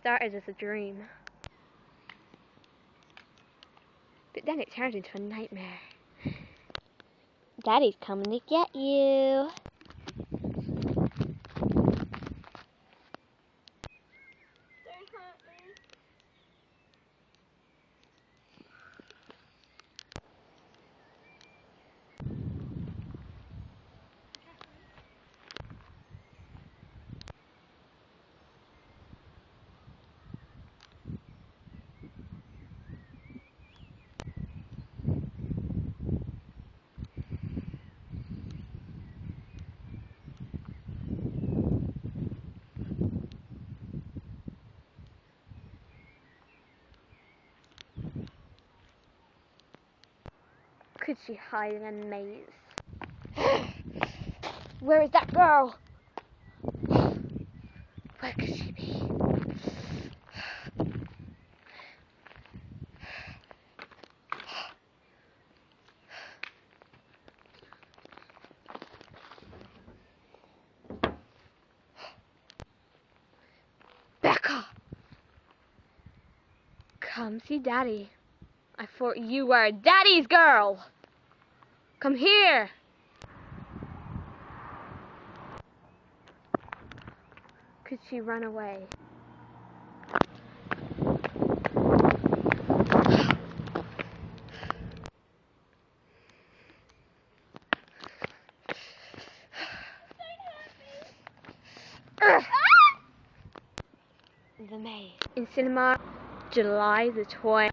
started as a dream, but then it turned into a nightmare. Daddy's coming to get you. Could she hide in a maze? Where is that girl? Where could she be? Becca! Come see Daddy. I thought you were Daddy's girl! Come here! Could she run away? The Maze in Cinema, July the 20th.